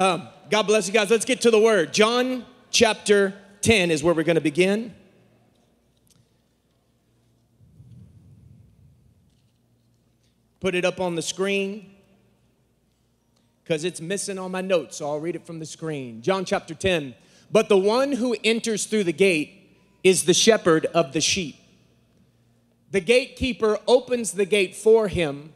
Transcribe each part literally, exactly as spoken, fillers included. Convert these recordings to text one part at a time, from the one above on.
Um, God bless you guys. Let's get to the word. John chapter ten is where we're going to begin. Put it up on the screen because it's missing on my notes, so I'll read it from the screen. John chapter ten. But the one who enters through the gate is the shepherd of the sheep. The gatekeeper opens the gate for him,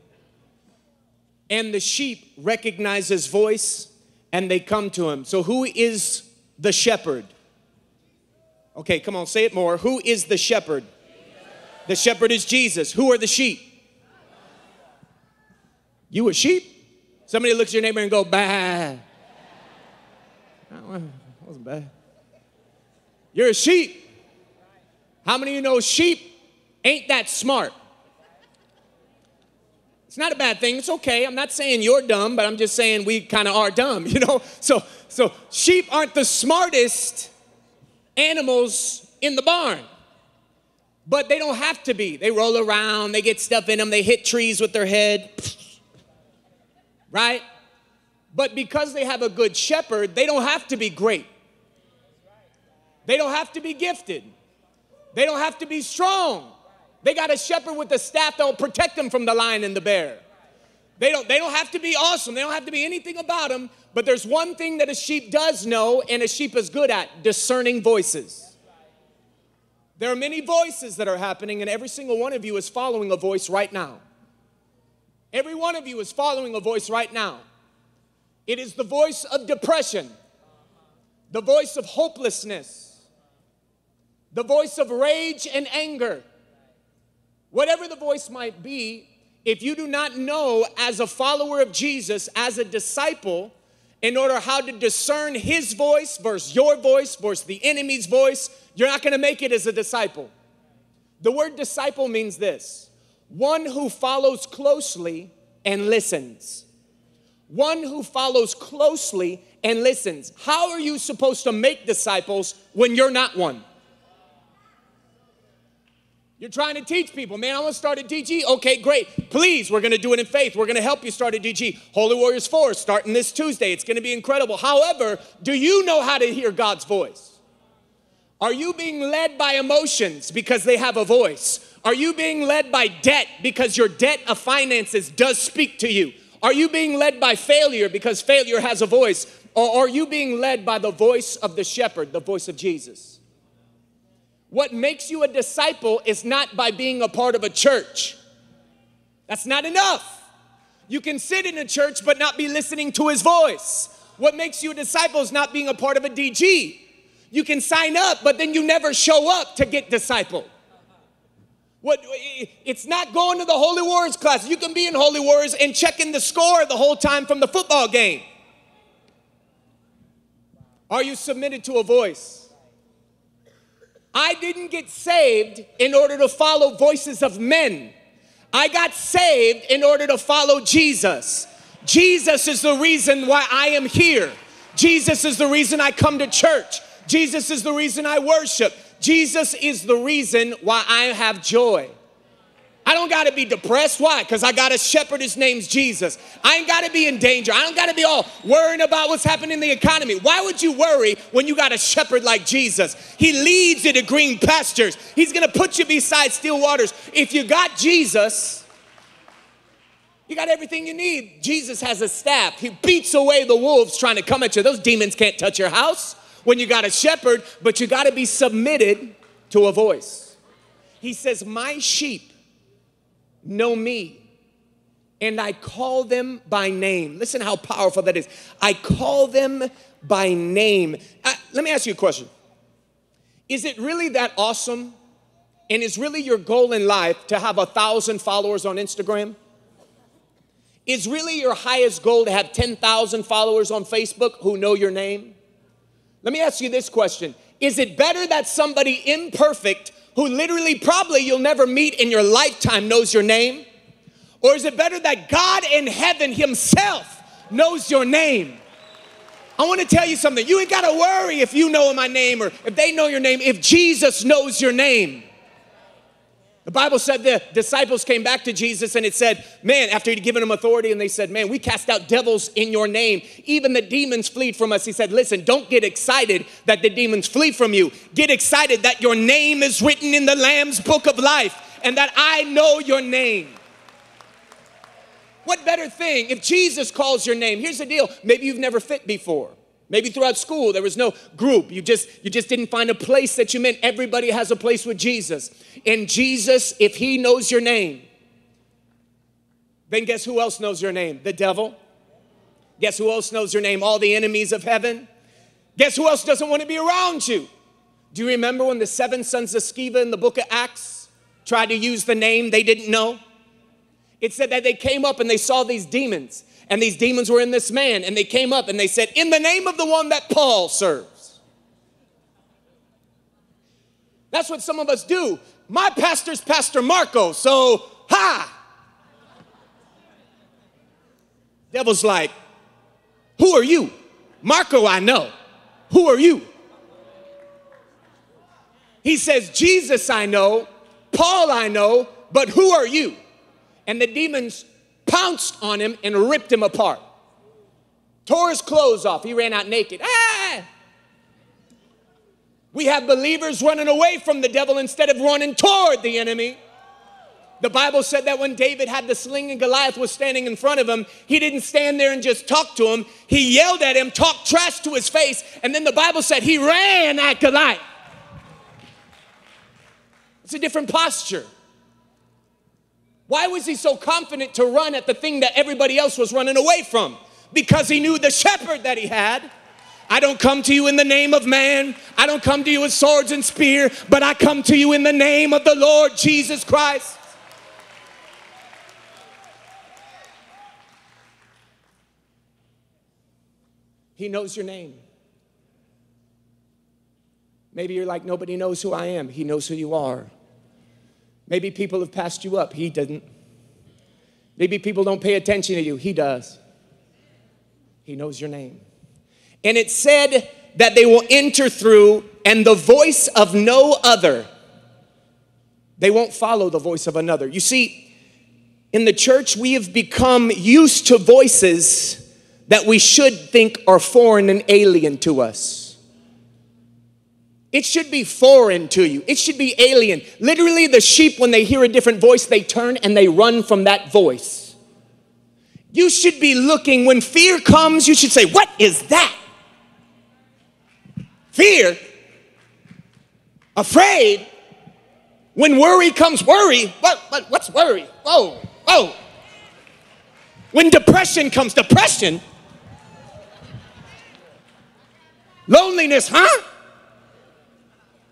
and the sheep recognize his voice, and they come to him. So who is the shepherd? Okay, come on, say it more. Who is the shepherd? Jesus. The shepherd is Jesus. Who are the sheep? You a sheep? Somebody looks at your neighbor and go, bah. That wasn't bad. You're a sheep. How many of you know sheep ain't that smart? It's not a bad thing. It's okay. I'm not saying you're dumb, but I'm just saying we kind of are dumb, you know? So, so sheep aren't the smartest animals in the barn, but they don't have to be. They roll around. They get stuff in them. They hit trees with their head, right? But because they have a good shepherd, they don't have to be great. They don't have to be gifted. They don't have to be strong. They got a shepherd with a staff that will protect them from the lion and the bear. They don't, they don't have to be awesome. They don't have to be anything about them. But there's one thing that a sheep does know and a sheep is good at, discerning voices. There are many voices that are happening, and every single one of you is following a voice right now. Every one of you is following a voice right now. It is the voice of depression, the voice of hopelessness, the voice of rage and anger. Whatever the voice might be, if you do not know as a follower of Jesus, as a disciple, in order how to discern his voice versus your voice versus the enemy's voice, you're not going to make it as a disciple. The word disciple means this: one who follows closely and listens. One who follows closely and listens. How are you supposed to make disciples when you're not one? You're trying to teach people, man, I want to start a D G. Okay, great. Please, we're going to do it in faith. We're going to help you start a D G. Holy Warriors four, starting this Tuesday. It's going to be incredible. However, do you know how to hear God's voice? Are you being led by emotions because they have a voice? Are you being led by debt because your debt of finances does speak to you? Are you being led by failure because failure has a voice? Or are you being led by the voice of the shepherd, the voice of Jesus? What makes you a disciple is not by being a part of a church. That's not enough. You can sit in a church but not be listening to his voice. What makes you a disciple is not being a part of a D G. You can sign up, but then you never show up to get discipled. What, it's not going to the Holy Warriors class. You can be in Holy Warriors and checking the score the whole time from the football game. Are you submitted to a voice? I didn't get saved in order to follow voices of men. I got saved in order to follow Jesus. Jesus is the reason why I am here. Jesus is the reason I come to church. Jesus is the reason I worship. Jesus is the reason why I have joy. I don't got to be depressed. Why? Because I got a shepherd. His name's Jesus. I ain't got to be in danger. I don't got to be all worrying about what's happening in the economy. Why would you worry when you got a shepherd like Jesus? He leads you to green pastures. He's going to put you beside still waters. If you got Jesus, you got everything you need. Jesus has a staff. He beats away the wolves trying to come at you. Those demons can't touch your house when you got a shepherd, but you got to be submitted to a voice. He says, my sheep know me, and I call them by name. Listen how powerful that is. I call them by name. I, let me ask you a question. Is it really that awesome, and is really your goal in life to have a thousand followers on Instagram? Is really your highest goal to have ten thousand followers on Facebook who know your name? Let me ask you this question. Is it better that somebody imperfect who literally probably you'll never meet in your lifetime knows your name? Or is it better that God in heaven himself knows your name? I want to tell you something. You ain't got to worry if you know my name or if they know your name, if Jesus knows your name. The Bible said the disciples came back to Jesus and it said, man, after he'd given them authority and they said, man, we cast out devils in your name. Even the demons fleed from us. He said, listen, don't get excited that the demons flee from you. Get excited that your name is written in the Lamb's book of life and that I know your name. What better thing if Jesus calls your name? Here's the deal. Maybe you've never fit before. Maybe throughout school there was no group. You just, you just didn't find a place that you meant. Everybody has a place with Jesus. And Jesus, if he knows your name, then guess who else knows your name? The devil. Guess who else knows your name? All the enemies of heaven. Guess who else doesn't want to be around you? Do you remember when the seven sons of Sceva in the book of Acts tried to use the name they didn't know? It said that they came up and they saw these demons. And these demons were in this man. And they came up and they said, in the name of the one that Paul serves. That's what some of us do. My pastor's Pastor Marco, so ha. Devil's like, who are you? Marco, I know. Who are you? He says, Jesus, I know. Paul, I know. But who are you? And the demons pounced on him and ripped him apart. Tore his clothes off. He ran out naked. Ah! We have believers running away from the devil instead of running toward the enemy. The Bible said that when David had the sling and Goliath was standing in front of him, he didn't stand there and just talk to him. He yelled at him, talked trash to his face, and then the Bible said he ran at Goliath. It's a different posture. Why was he so confident to run at the thing that everybody else was running away from? Because he knew the shepherd that he had. I don't come to you in the name of man. I don't come to you with swords and spear, but I come to you in the name of the Lord Jesus Christ. He knows your name. Maybe you're like, nobody knows who I am. He knows who you are. Maybe people have passed you up. He doesn't. Maybe people don't pay attention to you. He does. He knows your name. And it said that they will enter through and the voice of no other. They won't follow the voice of another. You see, in the church, we have become used to voices that we should think are foreign and alien to us. It should be foreign to you. It should be alien. Literally, the sheep, when they hear a different voice, they turn and they run from that voice. You should be looking. When fear comes, you should say, what is that? Fear. Afraid. When worry comes, worry. What, what, what's worry? Whoa, whoa. When depression comes, depression. Loneliness, huh?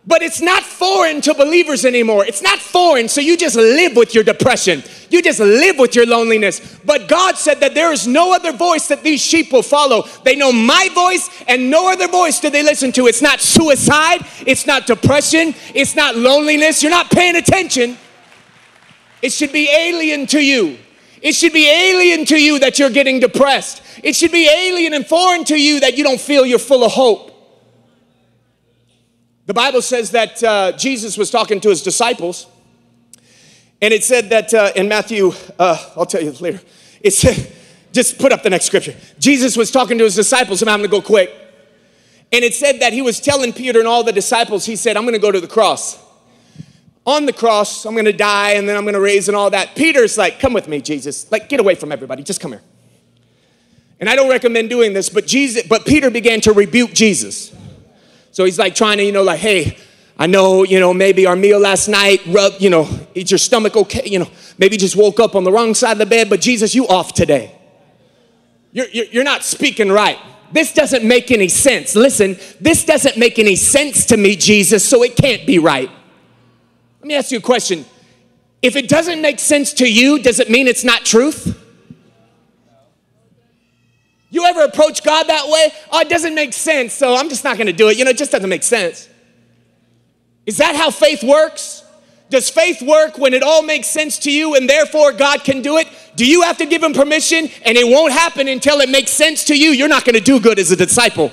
But it's not foreign to believers anymore. It's not foreign, so you just live with your depression. You just live with your loneliness. But God said that there is no other voice that these sheep will follow. They know my voice, and no other voice do they listen to. It's not suicide. It's not depression. It's not loneliness. You're not paying attention. It should be alien to you. It should be alien to you that you're getting depressed. It should be alien and foreign to you that you don't feel you're full of hope. The Bible says that uh, Jesus was talking to his disciples, and it said that uh, in Matthew, uh, I'll tell you this later, it said, just put up the next scripture. Jesus was talking to his disciples, and I'm going to go quick. And it said that he was telling Peter and all the disciples, he said, I'm going to go to the cross. On the cross, I'm going to die, and then I'm going to raise and all that. Peter's like, come with me, Jesus. Like, get away from everybody. Just come here. And I don't recommend doing this, but Jesus, but Peter began to rebuke Jesus. So he's like trying to, you know, like, hey, I know, you know, maybe our meal last night, rub, you know, is your stomach okay? You know, maybe just woke up on the wrong side of the bed, but Jesus, you off today. You're, you're, you're not speaking right. This doesn't make any sense. Listen, this doesn't make any sense to me, Jesus, so it can't be right. Let me ask you a question. If it doesn't make sense to you, does it mean it's not truth? You ever approach God that way? Oh, it doesn't make sense, so I'm just not going to do it. You know, it just doesn't make sense. Is that how faith works? Does faith work when it all makes sense to you and therefore God can do it? Do you have to give him permission and it won't happen until it makes sense to you? You're not going to do good as a disciple.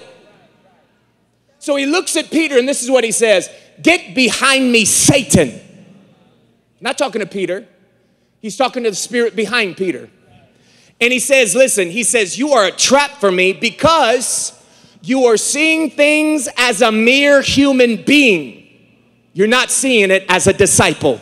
So he looks at Peter and this is what he says. Get behind me, Satan. Not talking to Peter. He's talking to the spirit behind Peter. And he says, listen, he says, you are a trap for me because you are seeing things as a mere human being. You're not seeing it as a disciple.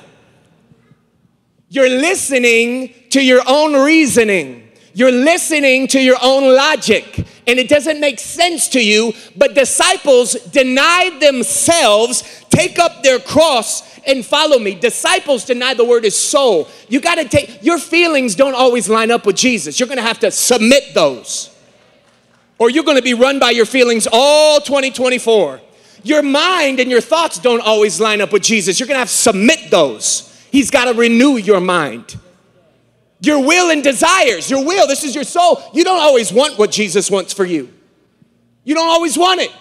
You're listening to your own reasoning. You're listening to your own logic. And it doesn't make sense to you. But disciples deny themselves, take up their cross, and follow me. Disciples deny the word is soul. You got to take, your feelings don't always line up with Jesus. You're going to have to submit those. Or you're going to be run by your feelings all twenty twenty-four. Your mind and your thoughts don't always line up with Jesus. You're going to have to submit those. He's got to renew your mind. Your will and desires, your will, this is your soul. You don't always want what Jesus wants for you. You don't always want it.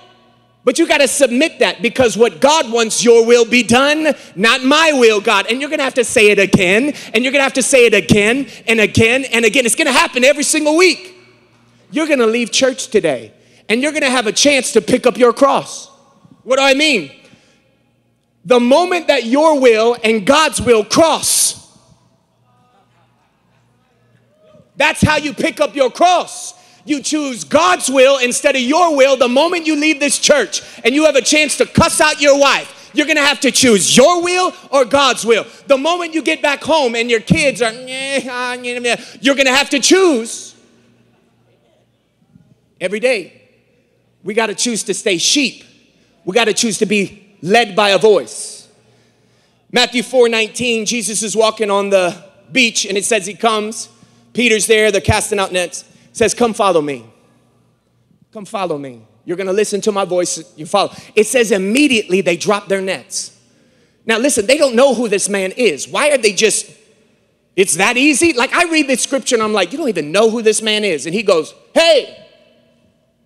But you got to submit that because what God wants, your will be done, not my will, God. And you're going to have to say it again, and you're going to have to say it again, and again, and again. It's going to happen every single week. You're going to leave church today, and you're going to have a chance to pick up your cross. What do I mean? The moment that your will and God's will cross, that's how you pick up your cross. You choose God's will instead of your will the moment you leave this church, and you have a chance to cuss out your wife. You're going to have to choose your will or God's will. The moment you get back home and your kids are, you're going to have to choose. Every day, we got to choose to stay sheep. We got to choose to be led by a voice. Matthew four nineteen, Jesus is walking on the beach, and it says he comes. Peter's there, they're casting out nets. It says, come follow me. Come follow me. You're going to listen to my voice. You follow. It says immediately they drop their nets. Now listen, they don't know who this man is. Why are they just, it's that easy? Like I read this scripture and I'm like, you don't even know who this man is. And he goes, hey,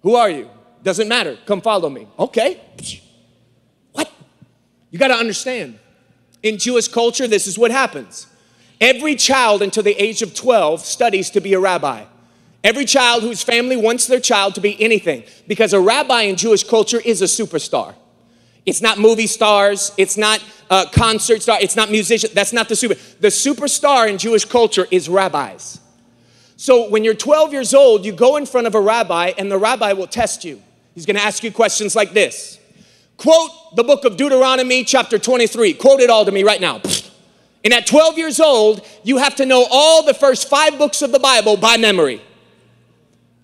who are you? Doesn't matter. Come follow me. Okay. What? You got to understand. In Jewish culture, this is what happens. Every child until the age of twelve studies to be a rabbi. Every child whose family wants their child to be anything. Because a rabbi in Jewish culture is a superstar. It's not movie stars. It's not uh, concert star. It's not musician. That's not the super. The superstar in Jewish culture is rabbis. So when you're twelve years old, you go in front of a rabbi and the rabbi will test you. He's going to ask you questions like this. Quote the book of Deuteronomy chapter twenty-three. Quote it all to me right now. And at twelve years old, you have to know all the first five books of the Bible by memory.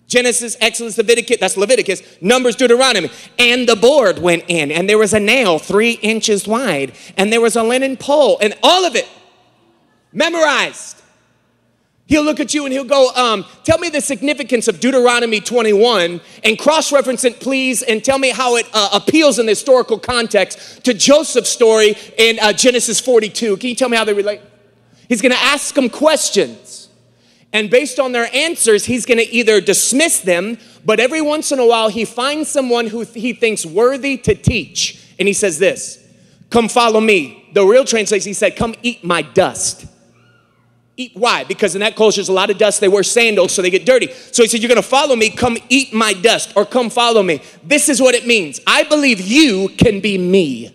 Genesis, Exodus, Leviticus, that's Leviticus, Numbers, Deuteronomy. And the board went in, and there was a nail three inches wide, and there was a linen pole, and all of it memorized. He'll look at you and he'll go, um, tell me the significance of Deuteronomy twenty-one and cross-reference it, please, and tell me how it uh, appeals in the historical context to Joseph's story in uh, Genesis forty-two. Can you tell me how they relate? He's going to ask them questions. And based on their answers, he's going to either dismiss them, but every once in a while he finds someone who he thinks worthy to teach. And he says this, come follow me. The real translation, he said, come eat my dust. Eat, why? Because in that culture, there's a lot of dust. They wear sandals, so they get dirty. So he said, you're going to follow me. Come eat my dust or come follow me. This is what it means. I believe you can be me.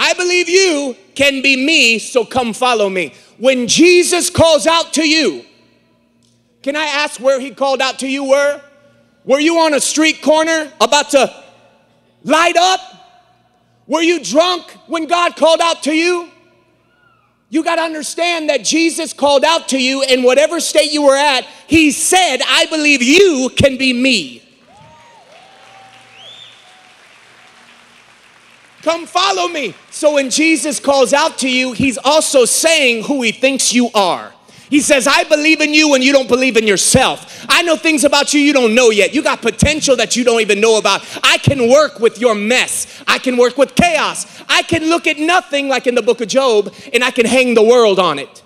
I believe you can be me, so come follow me. When Jesus calls out to you, can I ask where he called out to you were? Were you on a street corner about to light up? Were you drunk when God called out to you? You got to understand that Jesus called out to you in whatever state you were at. He said, I believe you can be me. Come follow me. So when Jesus calls out to you, he's also saying who he thinks you are. He says, I believe in you when you don't believe in yourself. I know things about you you don't know yet. You got potential that you don't even know about. I can work with your mess. I can work with chaos. I can look at nothing like in the book of Job, and I can hang the world on it.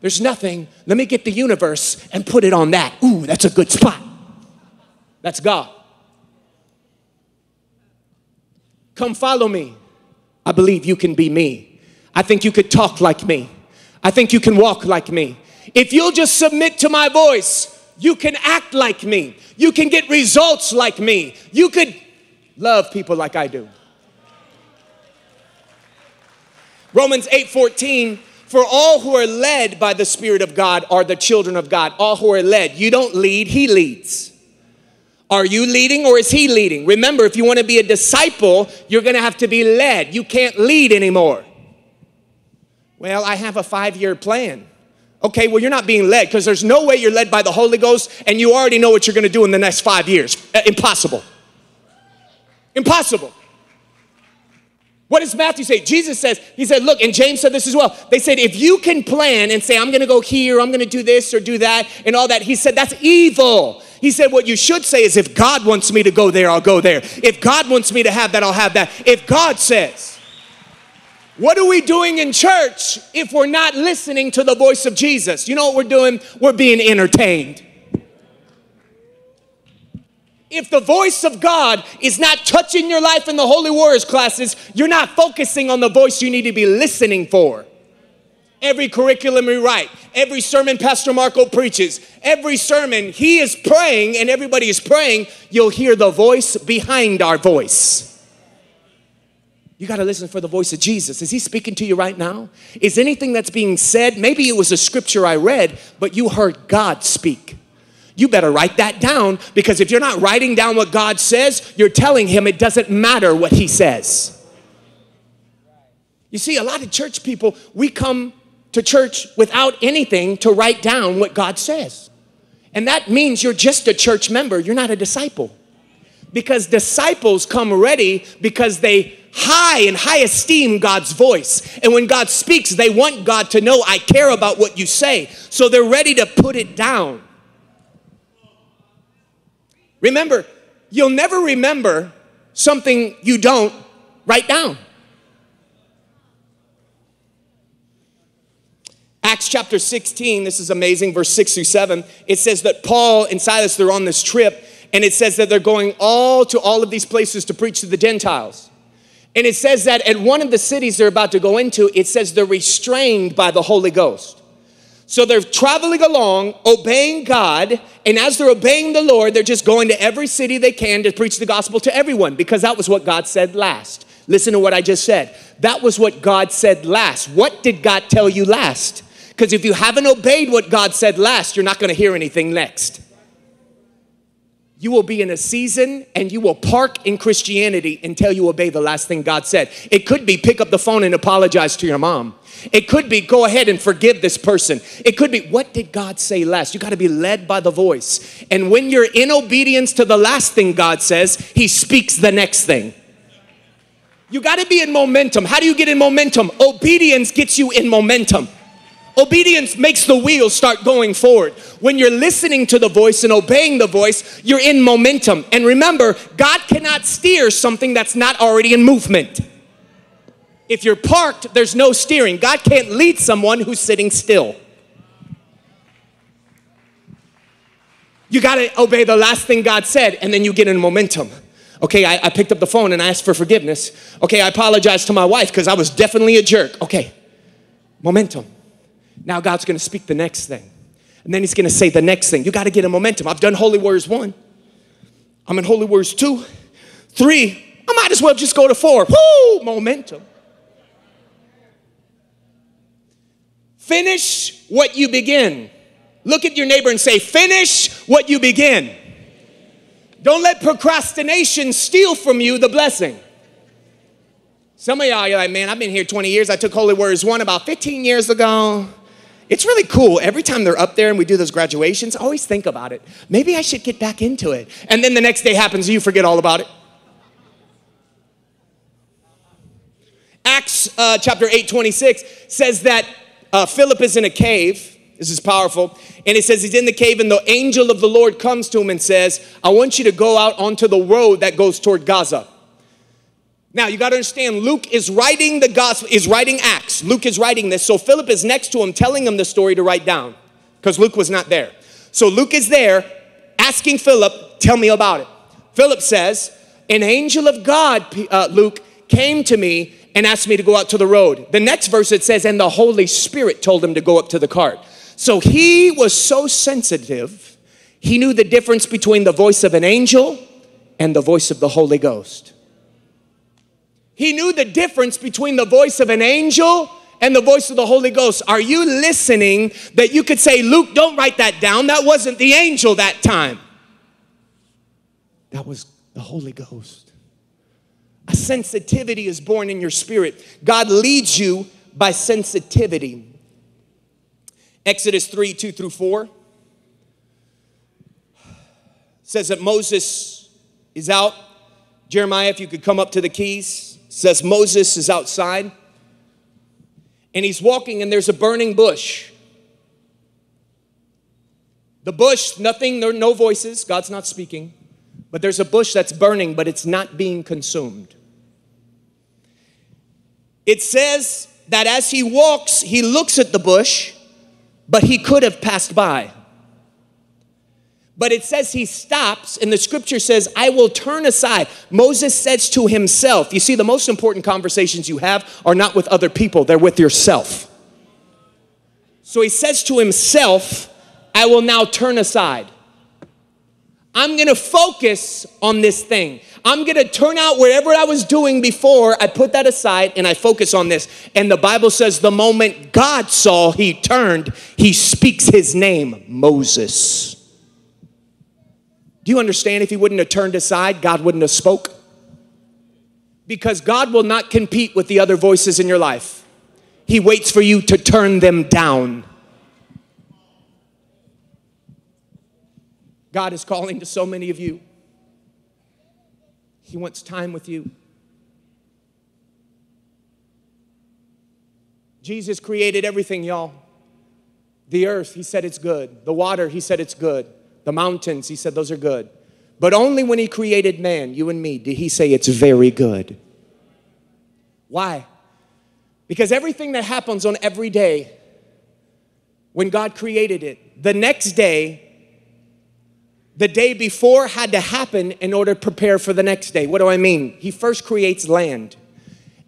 There's nothing. Let me get the universe and put it on that. Ooh, that's a good spot. That's God. Come follow me. I believe you can be me. I think you could talk like me. I think you can walk like me. If you'll just submit to my voice, you can act like me. You can get results like me. You could love people like I do. Romans eight fourteen, for all who are led by the Spirit of God are the children of God. All who are led. You don't lead, he leads. Are you leading or is he leading? Remember, if you want to be a disciple, you're going to have to be led. You can't lead anymore. Well, I have a five-year plan. Okay, well, you're not being led because there's no way you're led by the Holy Ghost and you already know what you're going to do in the next five years. Uh, impossible. Impossible. What does Matthew say? Jesus says, he said, look, and James said this as well. They said, if you can plan and say, I'm going to go here, I'm going to do this or do that and all that. He said, that's evil. He said, what you should say is, if God wants me to go there, I'll go there. If God wants me to have that, I'll have that. If God says. What are we doing in church if we're not listening to the voice of Jesus? You know what we're doing? We're being entertained. If the voice of God is not touching your life in the Holy Warriors classes, you're not focusing on the voice you need to be listening for. Every curriculum we write, every sermon Pastor Marco preaches, every sermon he is praying and everybody is praying, you'll hear the voice behind our voice. You got to listen for the voice of Jesus. Is he speaking to you right now? Is anything that's being said, maybe it was a scripture I read, but you heard God speak. You better write that down, because if you're not writing down what God says, you're telling him it doesn't matter what he says. You see, a lot of church people, we come to church without anything to write down what God says. And that means you're just a church member. You're not a disciple. Because disciples come ready because they high and high esteem God's voice. And when God speaks, they want God to know, I care about what you say. So they're ready to put it down. Remember, you'll never remember something you don't write down. Acts chapter sixteen, this is amazing, verse six through seven. It says that Paul and Silas, they're on this trip, and it says that they're going all to all of these places to preach to the Gentiles. And it says that at one of the cities they're about to go into, it says they're restrained by the Holy Ghost. So they're traveling along, obeying God, and as they're obeying the Lord, they're just going to every city they can to preach the gospel to everyone, because that was what God said last. Listen to what I just said. That was what God said last. What did God tell you last? Because if you haven't obeyed what God said last, you're not going to hear anything next. You will be in a season and you will park in Christianity until you obey the last thing God said. It could be pick up the phone and apologize to your mom. It could be go ahead and forgive this person. It could be, what did God say last? You got to be led by the voice. And when you're in obedience to the last thing God says, he speaks the next thing. You got to be in momentum. How do you get in momentum? Obedience gets you in momentum. Obedience makes the wheels start going forward. When you're listening to the voice and obeying the voice, you're in momentum. And remember, God cannot steer something that's not already in movement. If you're parked, there's no steering. God can't lead someone who's sitting still. You got to obey the last thing God said, and then you get in momentum. Okay, I, I picked up the phone and I asked for forgiveness. Okay, I apologized to my wife because I was definitely a jerk. Okay, momentum. Now God's going to speak the next thing. And then he's going to say the next thing. You got to get a momentum. I've done Holy Warriors one. I'm in Holy Warriors two. Three, I might as well just go to four. Woo! Momentum. Finish what you begin. Look at your neighbor and say, finish what you begin. Don't let procrastination steal from you the blessing. Some of y'all, you're like, man, I've been here twenty years. I took Holy Warriors one about fifteen years ago. It's really cool. Every time they're up there and we do those graduations, I always think about it. Maybe I should get back into it. And then the next day happens and you forget all about it. Acts chapter eight twenty-six says that uh, Philip is in a cave. This is powerful. And it says he's in the cave and the angel of the Lord comes to him and says, I want you to go out onto the road that goes toward Gaza. Now, you got to understand, Luke is writing the gospel, is writing Acts. Luke is writing this. So Philip is next to him, telling him the story to write down, because Luke was not there. So Luke is there asking Philip, tell me about it. Philip says, an angel of God, uh, Luke, came to me and asked me to go out to the road. The next verse, it says, and the Holy Spirit told him to go up to the cart. So he was so sensitive, he knew the difference between the voice of an angel and the voice of the Holy Ghost. He knew the difference between the voice of an angel and the voice of the Holy Ghost. Are you listening that you could say, Luke, don't write that down. That wasn't the angel that time. That was the Holy Ghost. A sensitivity is born in your spirit. God leads you by sensitivity. Exodus three, two through four says that Moses is out. Jeremiah, if you could come up to the keys, says Moses is outside and he's walking and there's a burning bush. The bush, nothing, there are no voices. God's not speaking, but there's a bush that's burning, but it's not being consumed. It says that as he walks, he looks at the bush, but he could have passed by. But it says he stops, and the scripture says, I will turn aside. Moses says to himself, you see, the most important conversations you have are not with other people, they're with yourself. So he says to himself, I will now turn aside. I'm going to focus on this thing. I'm going to turn out whatever I was doing before. I put that aside and I focus on this. And the Bible says the moment God saw, he turned, he speaks his name, Moses. Do you understand if he wouldn't have turned aside, God wouldn't have spoke? Because God will not compete with the other voices in your life. He waits for you to turn them down. God is calling to so many of you. He wants time with you. Jesus created everything, y'all. The earth, he said it's good. The water, he said it's good. The mountains, he said those are good. But only when he created man, you and me, did he say it's very good. Why? Because everything that happens on every day, when God created it, the next day, the day before had to happen in order to prepare for the next day. What do I mean? He first creates land.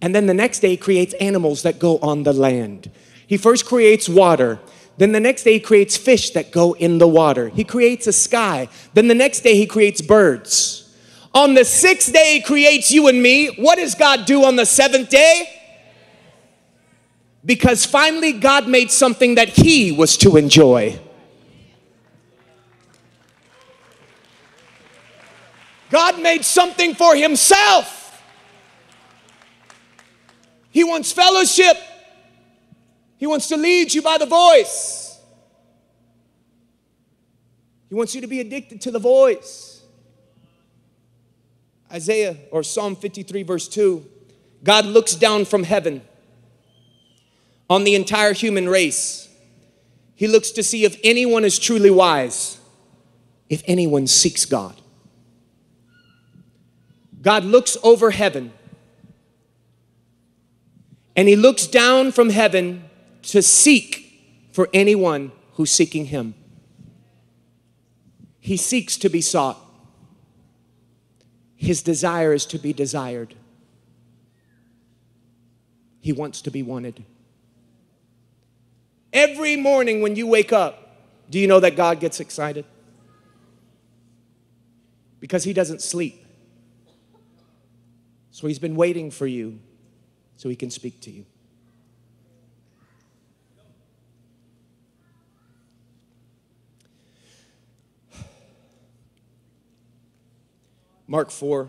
And then the next day he creates animals that go on the land. He first creates water. Then the next day he creates fish that go in the water. He creates a sky. Then the next day he creates birds. On the sixth day he creates you and me. What does God do on the seventh day? Because finally God made something that he was to enjoy. God made something for himself. He wants fellowship. He wants to lead you by the voice. He wants you to be addicted to the voice. Isaiah or Psalm fifty-three verse two, God looks down from heaven on the entire human race. He looks to see if anyone is truly wise, if anyone seeks God. God looks over heaven and he looks down from heaven to seek for anyone who's seeking him. He seeks to be sought. His desire is to be desired. He wants to be wanted. Every morning when you wake up, do you know that God gets excited? Because he doesn't sleep. So he's been waiting for you so he can speak to you. Mark four.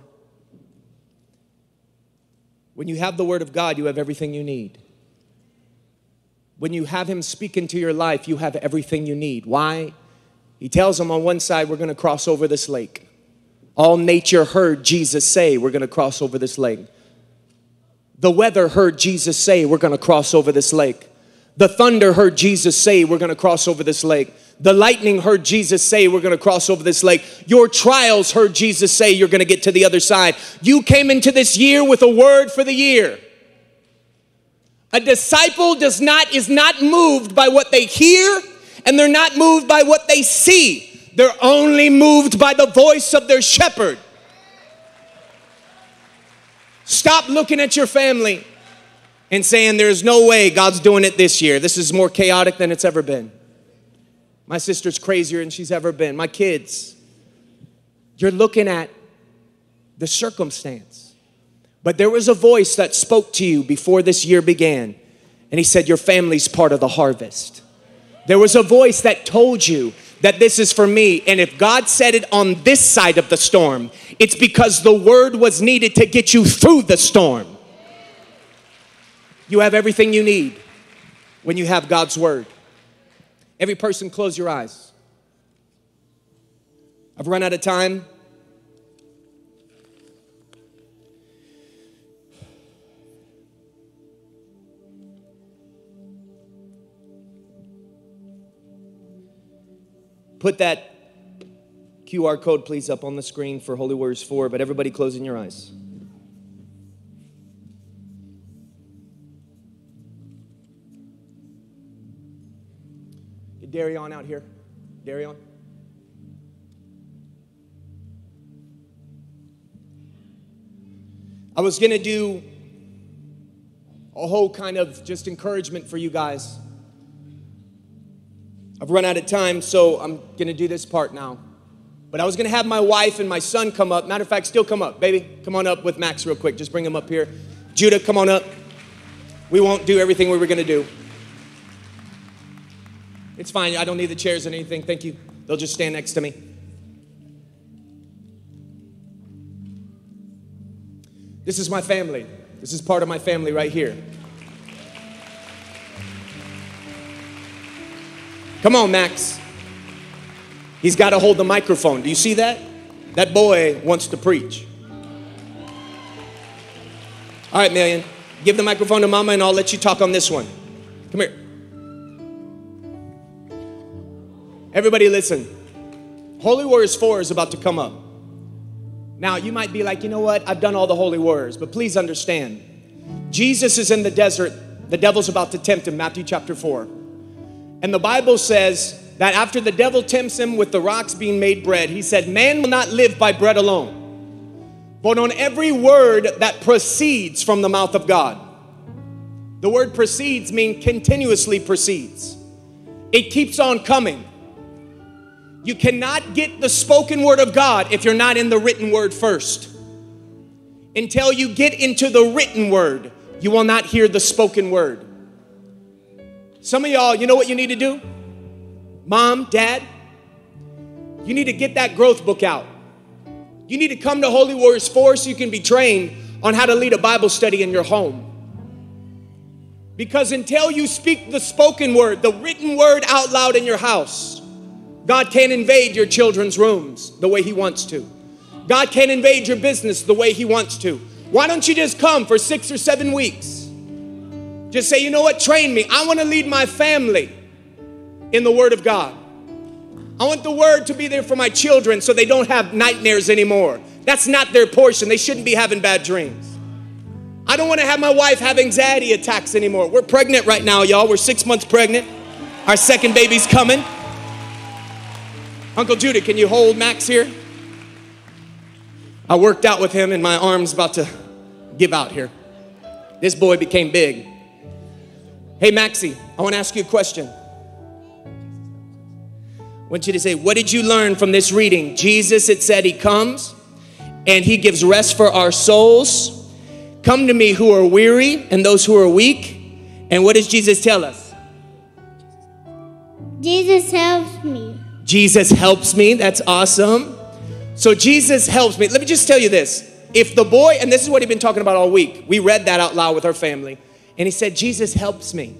When you have the word of God, you have everything you need. When you have him speak into your life, you have everything you need. Why? He tells them on one side, we're going to cross over this lake. All nature heard Jesus say, we're going to cross over this lake. The weather heard Jesus say, we're going to cross over this lake. The thunder heard Jesus say, we're going to cross over this lake. The lightning heard Jesus say, we're going to cross over this lake. Your trials heard Jesus say, you're going to get to the other side. You came into this year with a word for the year. A disciple does not, is not moved by what they hear, and they're not moved by what they see. They're only moved by the voice of their shepherd. Stop looking at your family and saying, there's no way God's doing it this year. This is more chaotic than it's ever been. My sister's crazier than she's ever been. My kids. You're looking at the circumstance. But there was a voice that spoke to you before this year began. And he said, your family's part of the harvest. There was a voice that told you that this is for me. And if God said it on this side of the storm, it's because the word was needed to get you through the storm. You have everything you need when you have God's word. Every person, close your eyes. I've run out of time. Put that Q R code, please, up on the screen for Holy Warriors four, but everybody closing your eyes. Darion out here. Darion. I was going to do a whole kind of just encouragement for you guys. I've run out of time, so I'm going to do this part now. But I was going to have my wife and my son come up. Matter of fact, still come up. Baby, come on up with Max real quick. Just bring him up here. Judah, come on up. We won't do everything we were going to do. It's fine. I don't need the chairs or anything. Thank you. They'll just stand next to me. This is my family. This is part of my family right here. Come on, Max. He's got to hold the microphone. Do you see that? That boy wants to preach. All right, Million. Give the microphone to Mama and I'll let you talk on this one. Come here. Everybody listen. Holy Warriors four is about to come up. Now, you might be like, you know what? I've done all the Holy Warriors, but please understand. Jesus is in the desert. The devil's about to tempt him, Matthew chapter four. And the Bible says that after the devil tempts him with the rocks being made bread, he said, man will not live by bread alone, but on every word that proceeds from the mouth of God. The word proceeds means continuously proceeds. It keeps on coming. You cannot get the spoken word of God if you're not in the written word first. Until you get into the written word, you will not hear the spoken word. Some of y'all, you know what you need to do? Mom, Dad, you need to get that growth book out. You need to come to Holy Warriors four so you can be trained on how to lead a Bible study in your home. Because until you speak the spoken word, the written word out loud in your house, God can't invade your children's rooms the way he wants to. God can't invade your business the way he wants to. Why don't you just come for six or seven weeks? Just say, you know what? Train me. I want to lead my family in the word of God. I want the word to be there for my children so they don't have nightmares anymore. That's not their portion. They shouldn't be having bad dreams. I don't want to have my wife have anxiety attacks anymore. We're pregnant right now, y'all. We're six months pregnant. Our second baby's coming. Uncle Judah, can you hold Max here? I worked out with him and my arm's about to give out here. This boy became big. Hey, Maxie, I want to ask you a question. I want you to say, what did you learn from this reading? Jesus, it said he comes and he gives rest for our souls. Come to me who are weary and those who are weak. And what does Jesus tell us? Jesus helps me. Jesus helps me. That's awesome. So Jesus helps me. Let me just tell you this. If the boy, and this is what he's been talking about all week. We read that out loud with our family. And he said, Jesus helps me.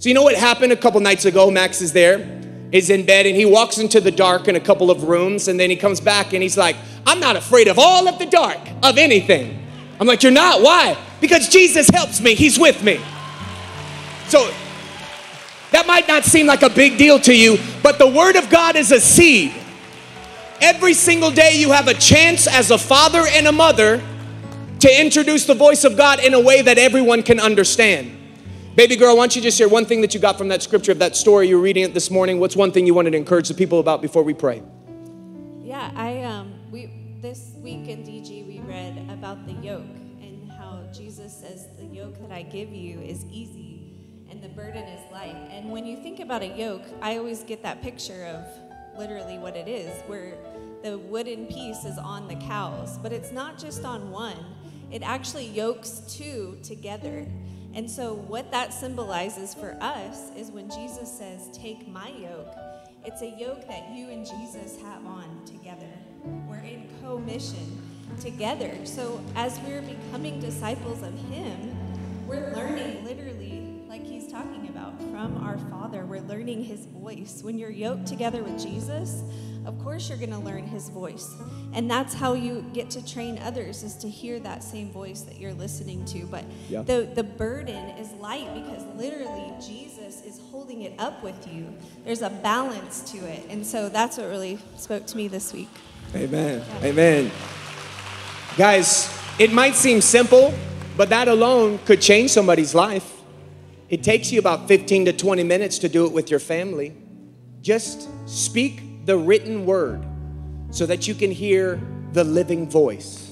So you know what happened a couple nights ago? Max is there, is in bed, and he walks into the dark in a couple of rooms. And then he comes back and he's like, I'm not afraid of all of the dark, of anything. I'm like, you're not? Why? Because Jesus helps me. He's with me. So that might not seem like a big deal to you, but the word of God is a seed. Every single day you have a chance as a father and a mother to introduce the voice of God in a way that everyone can understand. Baby girl, why don't you just share one thing that you got from that scripture, of that story you were reading it this morning. What's one thing you wanted to encourage the people about before we pray? Yeah, I um, we this week in D G, we read about the yoke and how Jesus says, the yoke that I give you is easy. And the burden is light. And when you think about a yoke, I always get that picture of literally what it is, where the wooden piece is on the cows, but it's not just on one. it actually yokes two together. And so what that symbolizes for us is when Jesus says, take my yoke, it's a yoke that you and Jesus have on together. We're in co-mission together. So as we're becoming disciples of him, we're learning literally, like he's talking about, from our Father. We're learning his voice. When you're yoked together with Jesus, of course you're going to learn his voice. And that's how you get to train others, is to hear that same voice that you're listening to. But yeah. the, the burden is light because literally Jesus is holding it up with you. There's a balance to it. And so that's what really spoke to me this week. Amen. Yeah. Amen. Guys, it might seem simple, but that alone could change somebody's life. It takes you about fifteen to twenty minutes to do it with your family. Just speak the written word so that you can hear the living voice.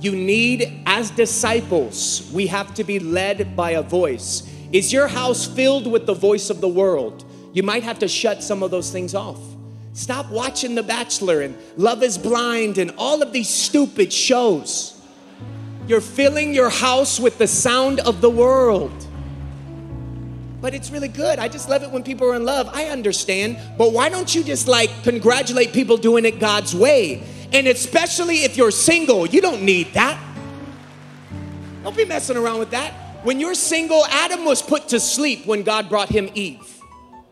You need, as disciples, we have to be led by a voice. Is your house filled with the voice of the world? You might have to shut some of those things off. Stop watching The Bachelor and Love is Blind and all of these stupid shows. You're filling your house with the sound of the world. But it's really good. I just love it when people are in love. I understand. But why don't you just like congratulate people doing it God's way? And especially if you're single, you don't need that. Don't be messing around with that. When you're single, Adam was put to sleep when God brought him Eve.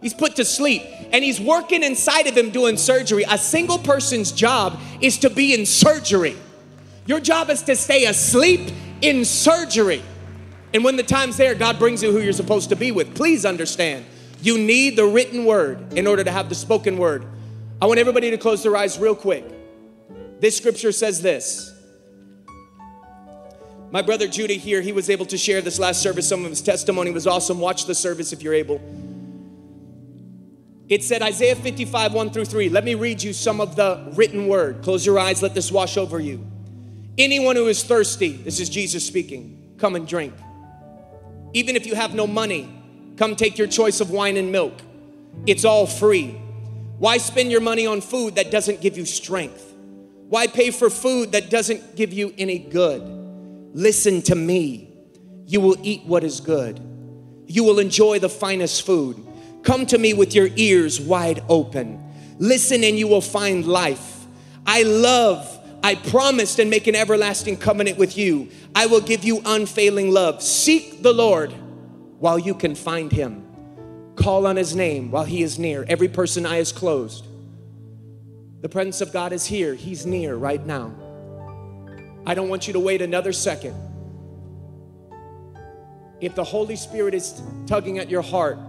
He's put to sleep. And he's working inside of him doing surgery. A single person's job is to be in surgery. Your job is to stay asleep in surgery. And when the time's there, God brings you who you're supposed to be with. Please understand, you need the written word in order to have the spoken word. I want everybody to close their eyes real quick. This scripture says this. My brother Judy here, he was able to share this last service. Some of his testimony was awesome. Watch the service if you're able. It said Isaiah fifty-five, one through three. Let me read you some of the written word. Close your eyes. Let this wash over you. Anyone who is thirsty, this is Jesus speaking, come and drink. Even if you have no money, come take your choice of wine and milk. It's all free. Why spend your money on food that doesn't give you strength? Why pay for food that doesn't give you any good? Listen to me. You will eat what is good. You will enjoy the finest food. Come to me with your ears wide open. Listen and you will find life. I love I promised and make an everlasting covenant with you. I will give you unfailing love. Seek the Lord while you can find him. Call on his name while he is near. Every person eye is closed. The presence of God is here. He's near right now. I don't want you to wait another second. If the Holy Spirit is tugging at your heart,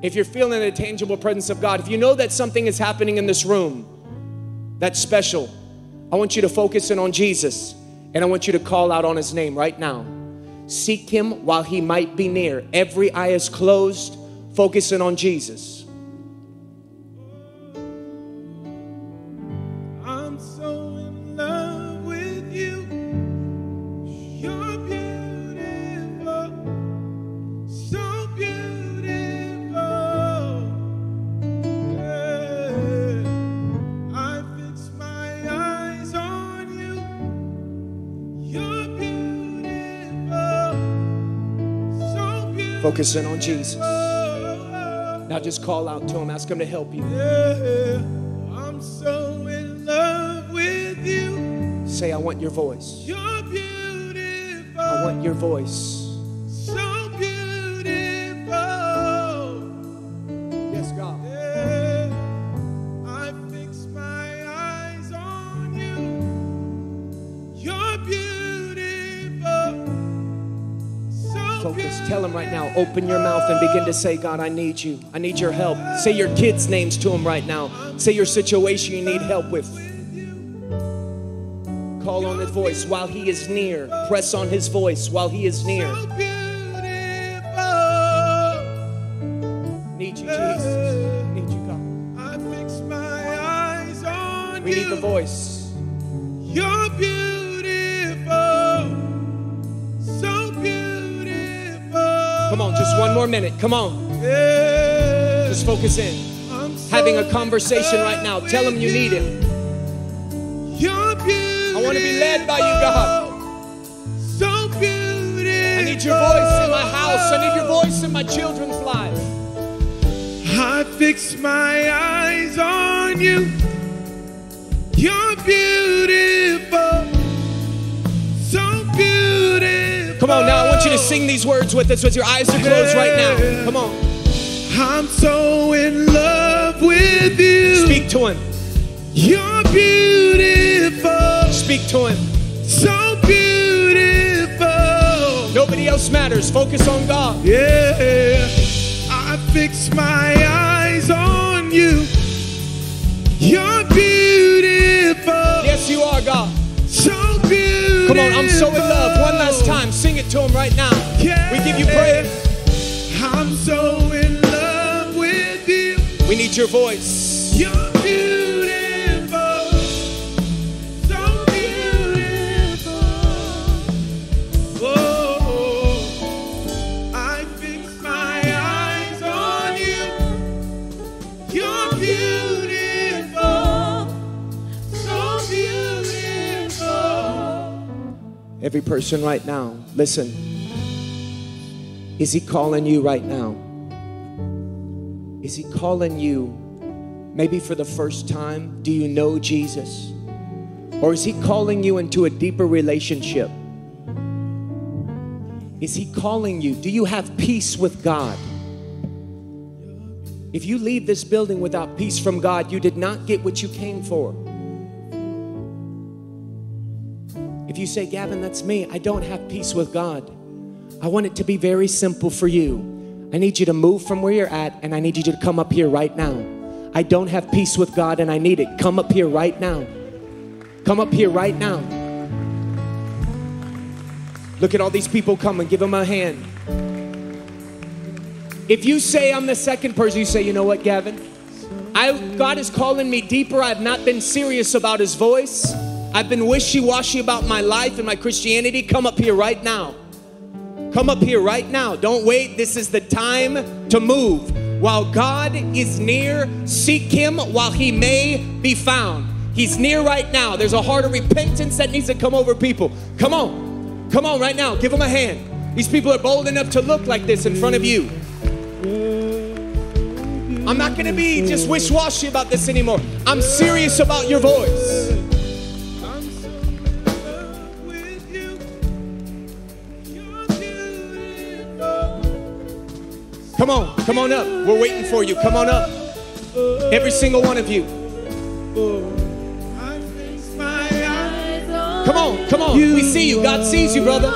if you're feeling the tangible presence of God, if you know that something is happening in this room that's special, I want you to focus in on Jesus, and I want you to call out on his name right now. Seek him while he might be near. Every eye is closed, focus in on Jesus. I'm so in love with you. You're beautiful, so beautiful. Yeah. I fix my on you, you're beautiful, so beautiful. Focus in on Jesus. Now just call out to him, ask him to help you. Yeah, I'm so in love with you. Say, I want your voice. You're beautiful. I want your voice. So beautiful. Yes, God. Focus. Tell him right now, open your mouth and begin to say, God, I need you. I need your help. Say your kids' names to him right now. Say your situation you need help with. Call on his voice while he is near. Press on his voice while he is near. Need you, Jesus. Need you, God. We need the voice. You're beautiful. So beautiful. Come on, just one more minute. Come on. Yeah. Just focus in. I'm so having a conversation right now. Tell him you, you need him. You're beautiful. I want to be led by you, God. need your voice in my house. I need your voice in my children's lives. I fix my eyes on you. You're beautiful. So beautiful. Come on now, I want you to sing these words with us with your eyes are closed right now. Come on. I'm so in love with you. Speak to him. You're beautiful. Speak to him. So beautiful. Nobody else matters. Focus on God. Yeah. I fix my eyes on you. You're beautiful. Yes, you are, God. So beautiful. Come on, I'm so in love. One last time. Sing it to him right now. Yeah. We give you praise. I'm so in love with you. We need your voice. You're beautiful. So beautiful. Oh, I fix my eyes on you. You're beautiful. So beautiful. Every person right now, listen. Is he calling you right now? Is he calling you maybe for the first time? Do you know Jesus? Or is he calling you into a deeper relationship? Is he calling you? Do you have peace with God? If you leave this building without peace from God, you did not get what you came for. If you say, Gavin, that's me. I don't have peace with God. I want it to be very simple for you. I need you to move from where you're at, and I need you to come up here right now. I don't have peace with God, and I need it. Come up here right now. Come up here right now. Look at all these people coming. Give them a hand. If you say I'm the second person, you say, you know what, Gavin? I, God is calling me deeper. I've not been serious about his voice. I've been wishy-washy about my life and my Christianity. Come up here right now. Come up here right now. Don't wait. This is the time to move. While God is near, seek him while he may be found. He's near right now. There's a heart of repentance that needs to come over people. Come on. Come on right now. Give them a hand. These people are bold enough to look like this in front of you. I'm not going to be just wish-washy about this anymore. I'm serious about your voice. Come on, come on up. We're waiting for you. Come on up. Every single one of you. Come on, come on. We see you. God sees you, brother.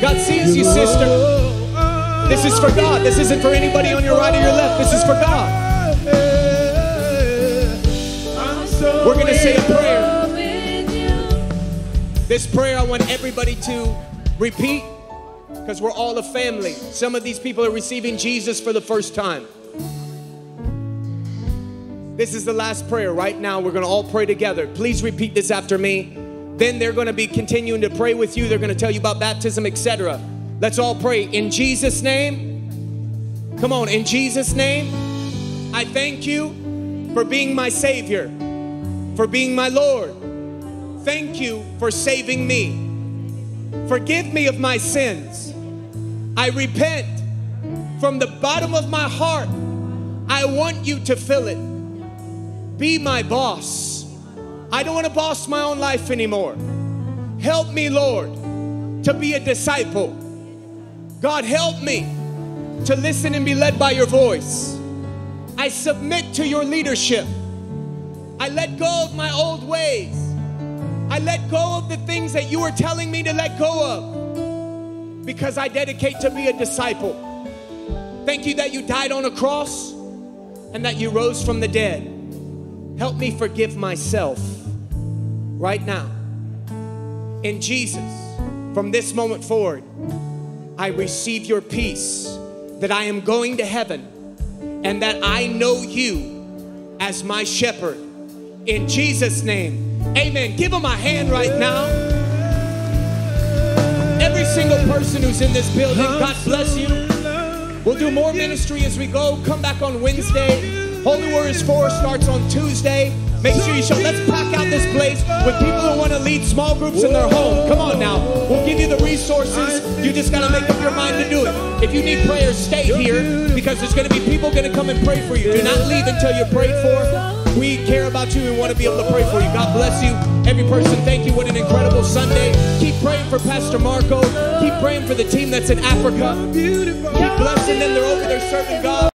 God sees you, sister. This is for God. This isn't for anybody on your right or your left. This is for God. We're going to say a prayer. This prayer I want everybody to repeat, because we're all a family. Some of these people are receiving Jesus for the first time. This is the last prayer right now. We're going to all pray together. Please repeat this after me. Then they're going to be continuing to pray with you. They're going to tell you about baptism, et cetera. Let's all pray. In Jesus' name. Come on. In Jesus' name. I thank you for being my Savior. For being my Lord. Thank you for saving me. Forgive me of my sins. I repent from the bottom of my heart. I want you to fill it. Be my boss. I don't want to boss my own life anymore. Help me, Lord, to be a disciple. God, help me to listen and be led by your voice. I submit to your leadership. I let go of my old ways. I let go of the things that you are telling me to let go of, because I dedicate to be a disciple. Thank you that you died on a cross and that you rose from the dead. Help me forgive myself right now. In Jesus, from this moment forward, I receive your peace, that I am going to heaven and that I know you as my shepherd. In Jesus' name. Amen. Give them a hand right now. Every single person who's in this building, God bless you. We'll do more ministry as we go. Come back on Wednesday. Holy Warriors four starts on Tuesday. Make sure you show. Let's pack out this place with people who want to lead small groups in their home. Come on now. We'll give you the resources. You just got to make up your mind to do it. If you need prayer, stay here because there's going to be people going to come and pray for you. Do not leave until you're prayed for. We care about you and want to be able to pray for you. God bless you. Every person, thank you. What an incredible Sunday. Keep praying for Pastor Marco. Keep praying for the team that's in Africa. Keep blessing them. They're over there serving God.